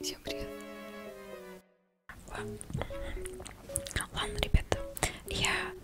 Всем привет. Ладно, ребята, я